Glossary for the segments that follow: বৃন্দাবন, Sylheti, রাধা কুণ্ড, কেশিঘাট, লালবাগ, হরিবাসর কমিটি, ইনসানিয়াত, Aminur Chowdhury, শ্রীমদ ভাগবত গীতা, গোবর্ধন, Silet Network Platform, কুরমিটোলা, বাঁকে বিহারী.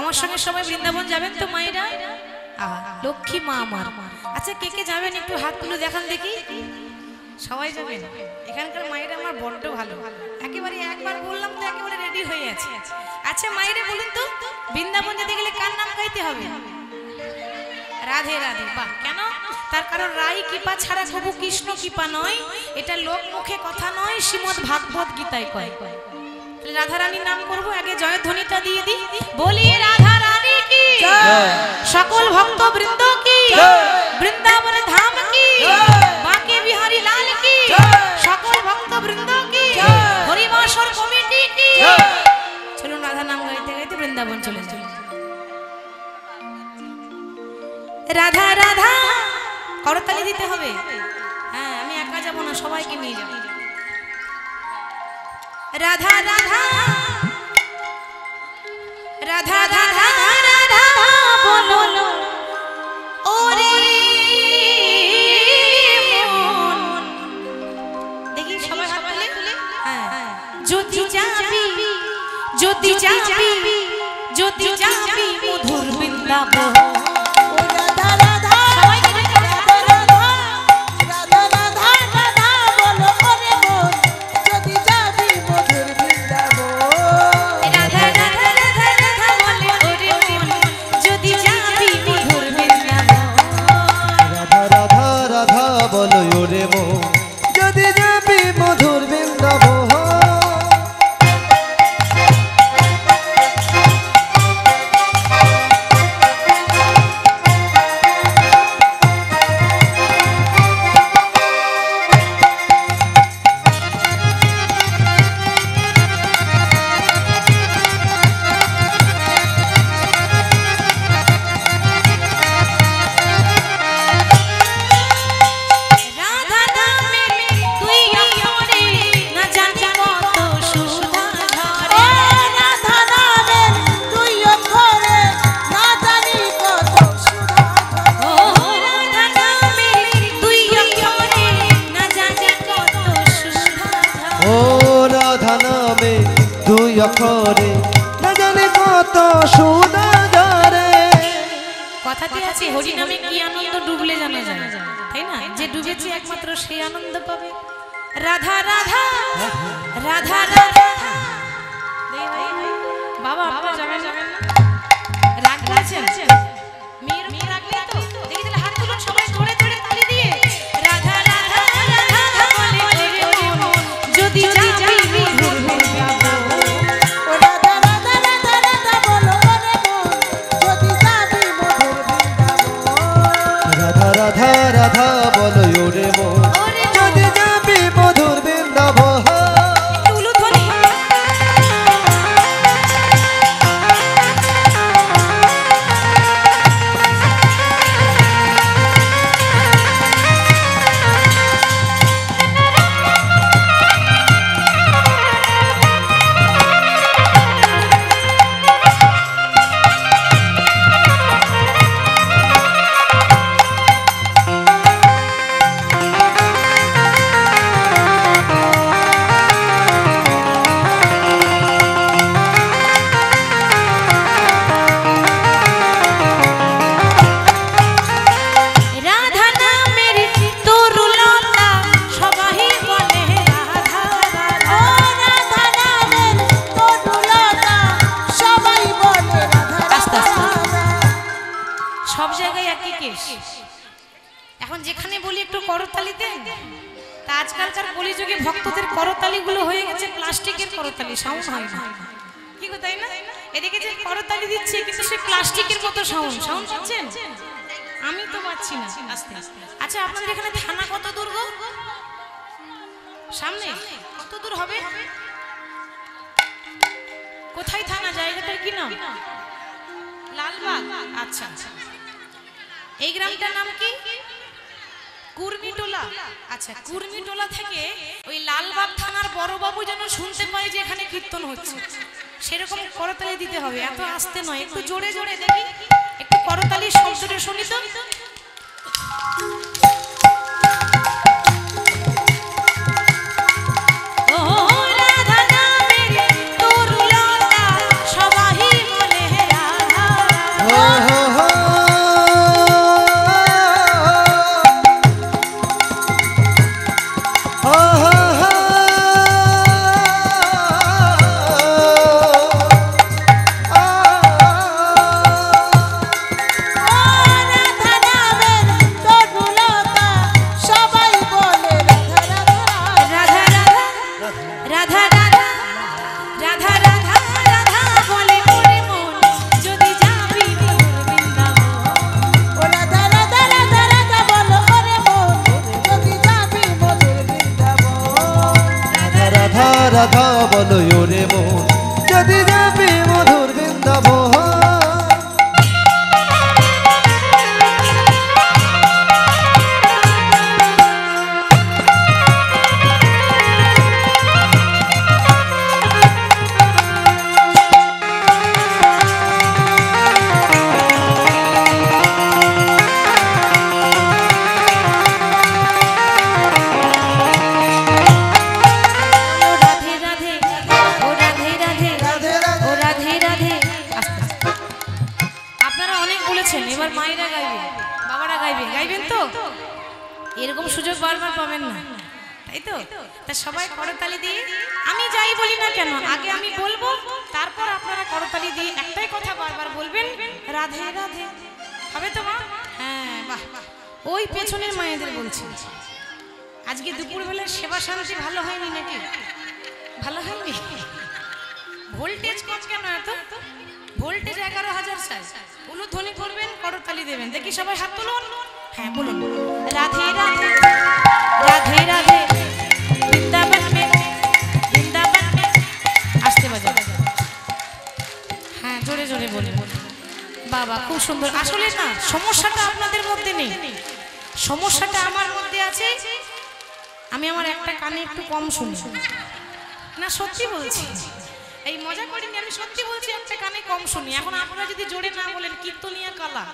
আমার সঙ্গে সবাই বৃন্দাবন যাবেন তো মায়েরা? লক্ষ্মী মা আমার। আচ্ছা কে কে যাবেন একটু হাত তুলে দেখান দেখি। সবাই যাবেন? এখানকার মায়েরা আমার বড্ড ভালো, একেবারে একবার বললাম তো একেবারে রেডি হয়ে আছে। আচ্ছা মায়েরা বলুন তো, বৃন্দাবন যেতে গেলে কার নাম গাইতে হবে? রাধে রাধে। বাহ, কেন? তার কারণ রাই কৃপা ছাড়া প্রভু কৃষ্ণ কৃপা নয়, এটা লোক মুখে কথা নয়, শ্রীমদ ভাগবত গীতায় কয়। রাধারানীর নাম করবো, আগে জয়ধ্বনিটা দিয়ে দিই। বলি রাধা রানী কি, সকল ভক্ত বৃন্দ কি, বৃন্দাবন ধাম কি, বাঁকে বিহারী লাল কি, সকল ভক্ত বৃন্দ কি, হরিবাসর কমিটি কি। চলুন রাধা নাম গাইতে গাইতে বৃন্দাবন চলে যাই। রাধা রাধা করতালি দিতে হবে। হ্যাঁ, আমি একা যাবো না, সবাইকে নিয়ে যাবো। রাধা রাধা রাধা রাধা রাধা বলো ওরে মন। দেখি সবাই হাত তুলে। হ্যাঁ, যদি যাবি যদি যাবি যদি যাবি মধুর বৃন্দাবন। রাধা রাধা রাধা রাধা। বাবা আপনি যাবেন যাবেন না, রাগ করেছেন মেয়ের মেয়ে রাখলে তো। দেখি তাহলে হাত তুলুন সবাই ধরে ধরে তালি দিয়ে। রাধা রাধা রাধা রাধা যদি রাধা রাধা রাধা বলো রে মন। এখন যেখানে বলি একটু করতালিতে, তা আজকালকার কলি যুগে ভক্তদের করতালিগুলো হয়ে গেছে প্লাস্টিকের করতালি, সাউন্ড হয় না কি গো, তাই না? এদিকে যে করতালি দিচ্ছে কিন্তু সে প্লাস্টিকের মতো সাউন্ড। সাউন্ড পাচ্ছেন? আমি তো পাচ্ছি না, আস্তে আস্তে। আচ্ছা আপনাদের এখানে থানা কত দূর গো? সামনে কত দূর হবে? কোথায় থানা, জায়গাটার কি নাম? লালবাগ। আচ্ছা আচ্ছা, এই গ্রামটার নাম কি? কুরমিটোলা। আচ্ছা, কুরমিটোলা থেকে ওই লালবাগ থানার বড়বাবু যেন শুনতে পাই যে এখানে কীর্তন হচ্ছে, সেরকম করতালি দিতে হবে। এত আস্তে নয়, একটু জোরে জোরে। দেখি একটু করতালি শব্দটা শুনি তো। রাধা নামের তরুলতা সবাই বলে রাধা এবার মায়েরা গাইবেন, বাবারা গাইবেন, গাইবেন তো? এরকম সুযোগ বারবার পাবেন না, তাই তো? তা সবাই করতালি দিয়ে, আমি যাই বলি না কেন আগে আমি বলবো, তারপর আপনারা করতালি দিয়ে একটাই কথা বারবার বলবেন, রাধে রাধে। হবে তো মা? হ্যাঁ, বাহ। ওই পেছনের মায়েদের বলছি, আজকে দুপুরবেলার সেবা শান্তি ভালো হয়নি নাকি? ভালো হয়নি? ভোল্টেজ কত কেন এত? Voltage 11,000 size. অনুধ্বনি করবেন, করতালি দেবেন। দেখি সবাই হাত তুলুন। হ্যাঁ, বলুন রাধে রাধে রাধে রাধে। বৃন্দাবন মে বৃন্দাবন মে আসতে বাজে। হ্যাঁ, জোরে জোরে বলুন। বাবা খুব সুন্দর। আসলে না, সমস্যাটা আপনাদের মধ্যে নেই, সমস্যাটা আমার মধ্যে আছে। আমি আমার একটা কানে একটু কম শুনি, না সত্যি বলছি, এই মজা করিনি, আমি সত্যি বলছি, একটা কানে কম শুনি। এখন আপনারা যদি জোরে না বলেন কীর্তনিয়া কালা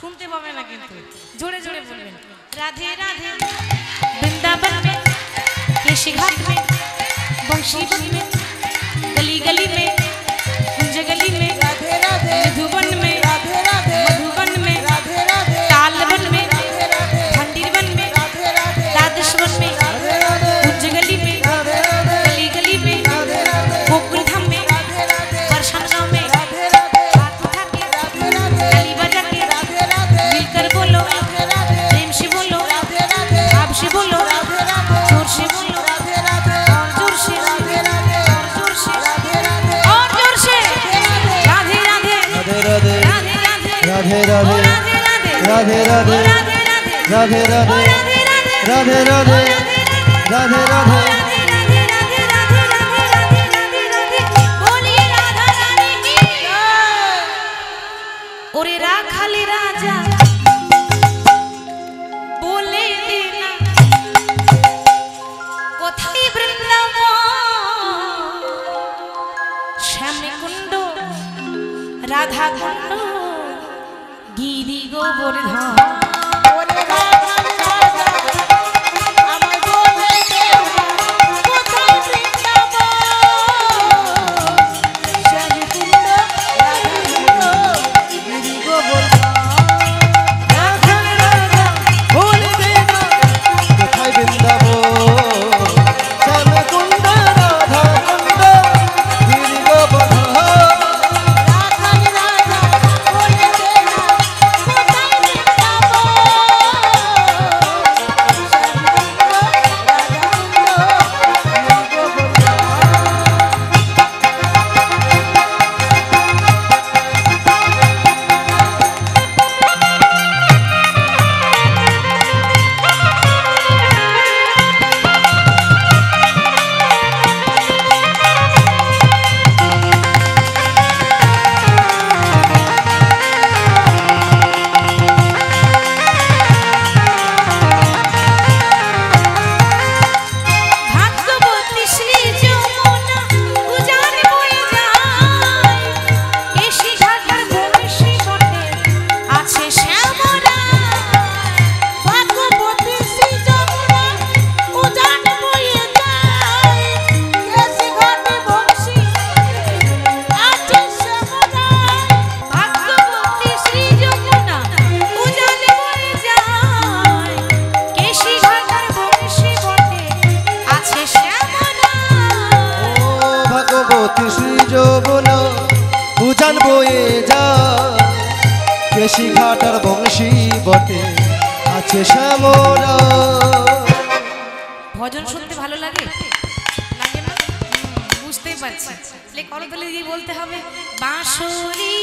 শুনতে পাবে না, কিন্তু জোরে জোরে বলবেন রাধে রাধে। বৃন্দাবন মে কেশিঘাট মে বংশীবন মে গলি গলি মে কুঞ্জ গলি মে রাধে রাধে, মধুবন মে রাধে রাধে, মধুবন মে রাধে রাধে, তালবন মে রাধে রাধে, মন্দিরবন মে রাধে রাধে, রাধেশ্বর মে রাধে রাধে, কুঞ্জ গলি মে রাধে রাধে, গলি গলি মে রাধে রাধে, গোকুলধাম মে রাধে রাধে, দর্শনগাঁও মে রাধে রাধে, হাতুঠা কে রাধে রাধে, কালীবাজার কে রাধে রাধে, মিলকর বলো রাধে রাধে, প্রেমসি বলো রাধে রাধে, ভাবসি বলো রাধে রাধে, জোরসি বলো রাধে রাধে, আর জোরসি রাধে রাধে, আর জোরসি রাধে রাধে, আর জোরসি রাধে রাধে, রাধে রাধে, রাধে রাধে, রাধে রাধে, রাধে রাধে, রাধে রাধে, রাধে রাধে, রাধে রাধে। রাধা কুণ্ড গিরি গোবর্ধন বাঁশুরি